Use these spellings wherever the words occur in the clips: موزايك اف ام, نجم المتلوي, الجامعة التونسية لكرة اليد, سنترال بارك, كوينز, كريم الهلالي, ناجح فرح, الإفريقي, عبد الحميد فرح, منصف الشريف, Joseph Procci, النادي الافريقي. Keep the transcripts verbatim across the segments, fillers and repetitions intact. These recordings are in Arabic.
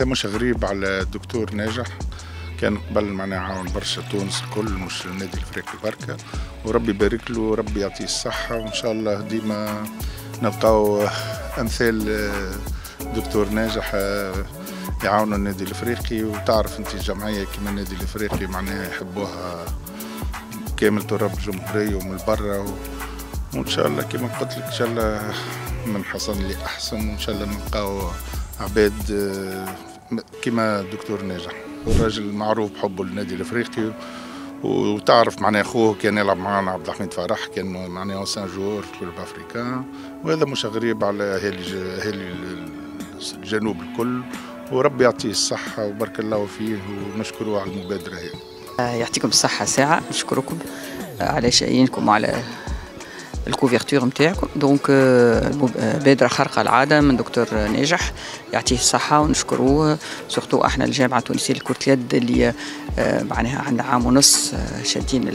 هذا مش غريب على الدكتور ناجح، كان قبل معناها عاون برشا تونس الكل، مش النادي الافريقي بركه، وربي يبارك له وربي يعطيه الصحه، وان شاء الله ديما نلقاو امثال دكتور ناجح يعاونوا النادي الافريقي. وتعرف انت الجمعيه كما النادي الافريقي معناها يحبوها كامل تراب الجمهوريه ومن برا، وان شاء الله كما قلت لك ان شاء الله من حسن لاحسن، وان شاء الله نلقاو عباد كما الدكتور ناجح. الراجل معروف بحبه للنادي الافريقي، وتعرف معناه اخوه كان يلعب معنا عبد الحميد فرح، كان معناه سان جور كلوب افريكان، وهذا مش غريب على اهالي اهالي الجنوب الكل، وربي يعطيه الصحه وبارك الله فيه، ونشكره على المبادره هذه. يعطيكم الصحه ساعه، نشكركم على شاينكم وعلى الكوفيرتور نتاعكم، دونك بادرة خارقة العادة من دكتور ناجح، يعطيه الصحة ونشكروه. سورتو احنا الجامعة التونسية لكرة اليد اللي معناها عندنا عام ونص شادين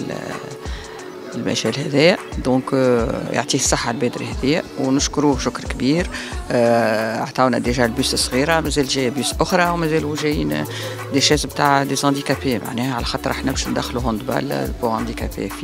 المجال هذايا، دونك يعطيه الصحة البادرة هذايا ونشكروه شكر كبير. عطاونا ديجا البوس صغيرة، مازال جاية بوس أخرى، ومازالوا جايين دي شاز بتاع دي زانديكابي، معناها على خاطر احنا باش ندخلوا هاندبال بو هانديكابي في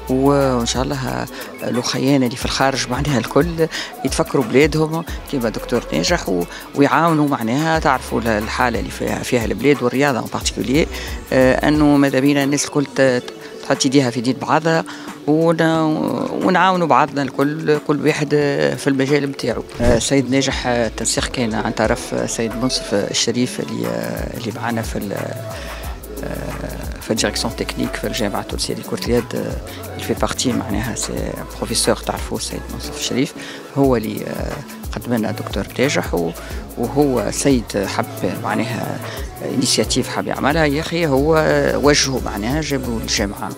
وان شاء الله الخيانه اللي في الخارج معناها الكل يتفكروا بلادهم كيما دكتور ناجح ويعاونوا معناها. تعرفوا الحاله اللي فيها, فيها البلاد والرياضه ان بارتيكولي، انه ماذا بينا الناس الكل تحط يديها في يد بعضها ونعاونوا بعضنا الكل، كل واحد في المجال نتاعو. السيد ناجح التنسيق كان عن طرف السيد منصف الشريف اللي اللي معنا في في الديريكسيون تكنيك في الجامعة التونسية لكرة اليد، في بارتي معناها سي بروفيسور تعرفوه السيد منصف الشريف، هو اللي قدم لنا دكتور ناجح، وهو سيد حب معناها انيسياتيف حب يعملها يا اخي، هو وجهه معناها جابوا الجامعة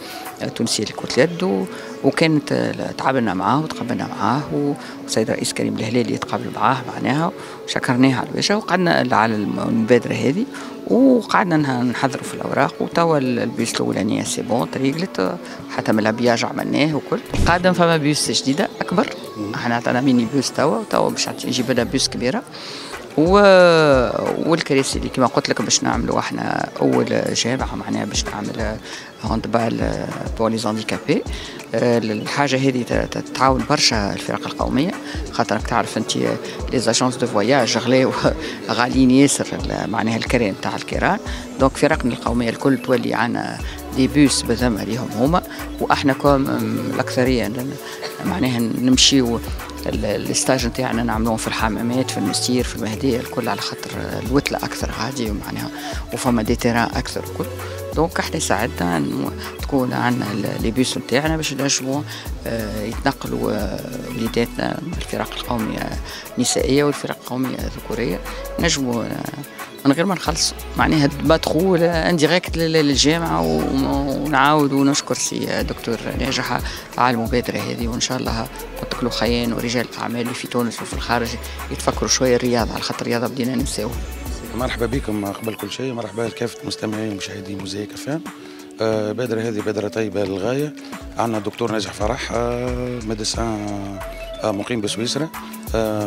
التونسية لكرة اليد، وكانت تعاملنا معاه وتقابلنا معاه، والسيد الرئيس كريم الهلالي تقابل معاه معناها، وشكرناه على الوجه، وقعدنا على المبادرة هذه وقعدنا نحضروا في الاوراق، وتوا البيوس الاولانيه سي بون تريقلت، حتى من الابياج عملناه وكل. قادم فما بيوس جديده اكبر، احنا عطانا ميني بيوس توا، وتوا باش نجيب لنا بيوس كبيره، و... والكراسي اللي كما قلت لك باش نعملوا احنا اول جامعه معناها باش تعمل هاندبال بور لي زانديكابي. الحاجه هذه تعاون برشا الفرق القوميه، خاطرك تعرف انت لي زاجونس دو فواياج غلاو غاليين ياسر معناها الكريم تاع الكيران، دونك فرقنا القوميه الكل تولي عنا دي بوس بذمه ليهم هما، واحنا كوم الاكثريه معناها نمشيو الستاج نتاعنا نعملوهم في الحمامات في المستير في المهديه الكل، على خاطر الوتله اكثر غادي ومعناها وفما دي تيران اكثر الكل، دونك احنا ساعدنا تكون عندنا لي بوس نتاعنا باش نجموا يتنقلوا وليداتنا الفرق القوميه النسائيه والفرق القوميه الذكوريه، نجموا من غير ما نخلصوا معناها بادخول انديريكت للجامعه. ونعاود ونشكر سي دكتور ناجح على المبادره هذه، وان شاء الله قلت لك خيان ورجال الاعمال في تونس وفي الخارج يتفكروا شويه الرياضه، على خاطر الرياضه بدينا ننساوها. مرحبا بكم قبل كل شيء، مرحبا بكافه مستمعي ومشاهدي موزايك اف ام. بادره هذه بادره طيبه للغايه، عندنا الدكتور ناجح فرح ميديسان مقيم بسويسرا،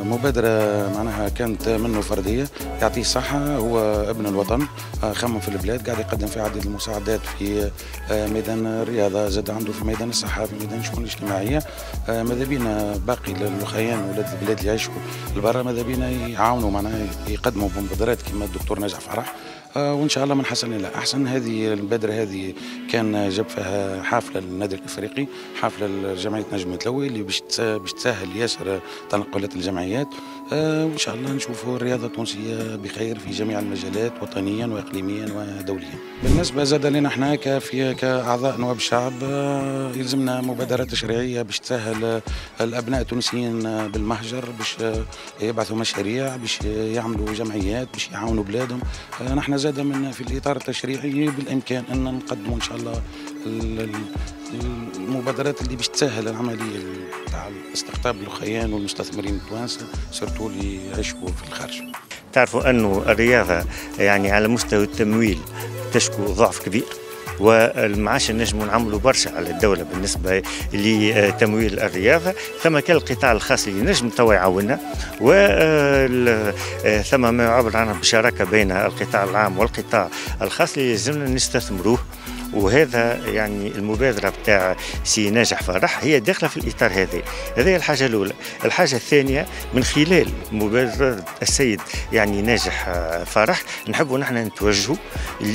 مبادرة معناها كانت منه فردية، يعطيه الصحة، هو ابن الوطن، خمم في البلاد، قاعد يقدم في عدد المساعدات في ميدان الرياضة، زاد عنده في ميدان الصحة، في ميدان الشؤون الاجتماعية. ماذا بينا باقي الأخيان ولاد البلاد اللي يعيشوا برا، ماذا بينا يعاونوا معناها يقدموا بمبادرات كما الدكتور ناجح فرح، وان شاء الله من حسن الى احسن. هذه البادره هذه كان جاب فيها حافله للنادي الافريقي، حافله لجمعيه نجم المتلوي اللي باش تسهل ياسر تنقلات الجمعيات، وان شاء الله نشوفوا الرياضه التونسيه بخير في جميع المجالات وطنيا واقليميا ودوليا. بالنسبه زاد لنا احنا كفي كاعضاء نواب الشعب، يلزمنا مبادرات تشريعيه باش تسهل الابناء التونسيين بالمهجر، باش يبعثوا مشاريع، باش يعملوا جمعيات، باش يعاونوا بلادهم. نحن زاد من في الإطار التشريعي بالإمكان أن نقدم إن شاء الله المبادرات اللي باش تسهل العمليه تاع استقطاب اللخيان والمستثمرين التوانسه سيرتو اللي يعيشوا في الخارج. تعرفوا انه الرياضه يعني على مستوى التمويل تشكو ضعف كبير، والمعاش نجمو نعملوا برشا على الدوله بالنسبه لتمويل الرياضه، ثم كان القطاع الخاص اللي نجم توا يعاوننا، وثم ما يعبر عنه بشراكه بين القطاع العام والقطاع الخاص اللي لازمنا نستثمروه. وهذا يعني المبادره بتاع سي ناجح فرح هي داخله في الاطار هذا، هذه الحاجه الاولى. الحاجه الثانيه من خلال مبادره السيد يعني ناجح فرح نحبوا نحن نتوجهوا ل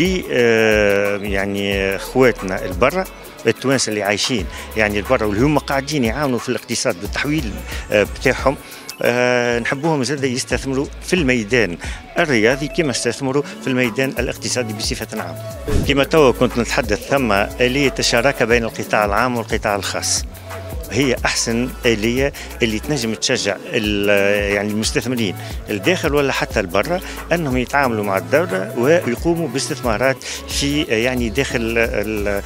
يعني اخواتنا البرة التوانسه اللي عايشين يعني البرة واللي هم قاعدين يعاونوا في الاقتصاد بالتحويل بتاعهم، أه نحبوهم زاد يستثمروا في الميدان الرياضي كما استثمروا في الميدان الاقتصادي بصفه عامه. كما توا كنت نتحدث ثم آلية الشراكه بين القطاع العام والقطاع الخاص، هي احسن آلية اللي تنجم تشجع يعني المستثمرين الداخل ولا حتى البرة انهم يتعاملوا مع الدوله ويقوموا باستثمارات في يعني داخل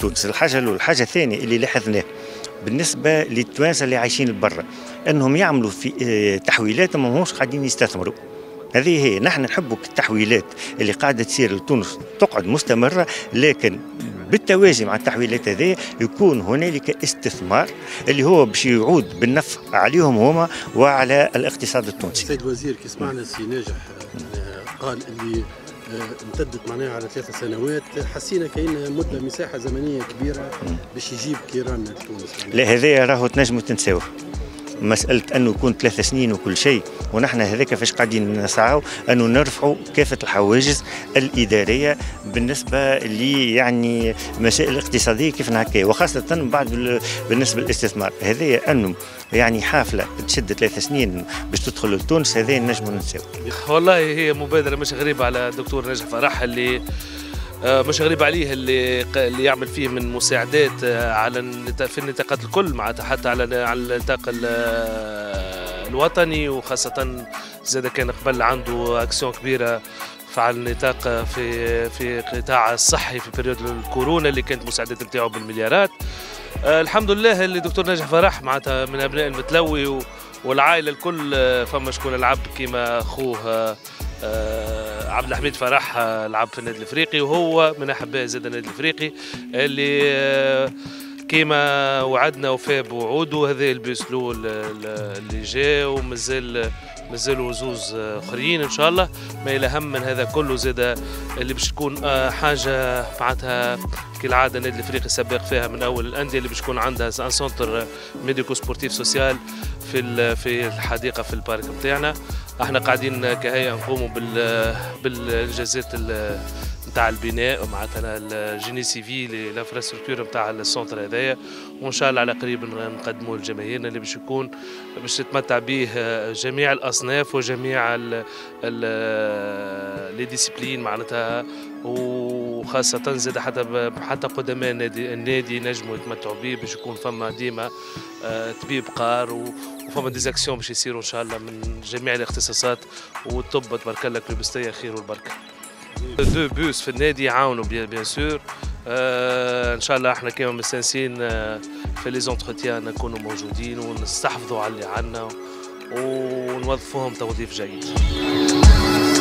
تونس. الحاجه الاولى. الحاجه الثانيه اللي لاحظناها بالنسبه للتوانسه اللي عايشين برا انهم يعملوا في تحويلات ما همش قاعدين يستثمروا، هذه هي. نحن نحبوا التحويلات اللي قاعده تصير لتونس تقعد مستمره، لكن بالتوازي مع التحويلات هذه يكون هنالك استثمار اللي هو باش يعود بالنفع عليهم هما وعلى الاقتصاد التونسي. سيد الوزير كي سمعنا السي ناجح قال اللي امتدت معناها على ثلاث سنوات، حسينا كاين مده مساحه زمنيه كبيره باش يجيب كيران لتونس. لا هذايا راهو تنجموا تنساوه، مساله انه يكون ثلاث سنين وكل شيء، ونحن هذاك فاش قاعدين نسعوا انه نرفعوا كافه الحواجز الاداريه بالنسبه لي يعني مسائل اقتصاديه كيفنا هكا، وخاصه بعد بالنسبه للاستثمار هذايا انه يعني حافله تشد ثلاث سنين باش تدخل لتونس، هذايا نجموا ننساو. والله هي مبادره مش غريبه على الدكتور ناجح فرح اللي مش غريب عليه اللي اللي يعمل فيه من مساعدات على في النطاقات الكل، مع حتى على على النطاق الوطني، وخاصة زاد كان قبل عنده اكسيون كبيرة على النطاق في في القطاع الصحي في بريود الكورونا اللي كانت مساعدات نتاعو بالمليارات. الحمد لله اللي دكتور ناجح فرح معناتها من ابناء المتلوي والعائلة الكل، فما شكون لعب كيما خوه عبد الحميد فرح لعب في النادي الافريقي وهو من احباء زاد النادي الافريقي اللي كيما وعدنا وفاء بوعوده، هذا البيسلو اللي جا ومازال مازالوا زوز اخرين ان شاء الله. ما الى هم من هذا كله زاد اللي باش تكون حاجه معناتها كالعاده النادي الافريقي سباق فيها من اول الانديه اللي باش تكون عندها ان سنتر ميديكو سبورتيف سوسيال في في الحديقه في البارك نتاعنا. احنا قاعدين كهيئه نقوموا بال بالانجازات نتاع البناء معناتها الجيني سيفيل لافراستركتور نتاع السنتر هذايا، وان شاء الله على قريب نقدموه لجماهيرنا اللي باش يكون باش تتمتع به جميع الاصناف وجميع لي ديسيبلين معناتها، وخاصه زاد حتى حتى قدماء النادي النادي نجموا يتمتعوا به باش يكون فما ديما طبيب قار وفما ديزاكسيون باش يصيروا ان شاء الله من جميع الاختصاصات، والطب تبارك الله كلوبستيه خير والبركه. دو بوس في النادي عاونوا بيان بيان سور، ان شاء الله احنا كيما مستانسين في لي زونتروتيان نكونوا موجودين ونستحفظوا على اللي عندنا ونوظفوهم توظيف جيد.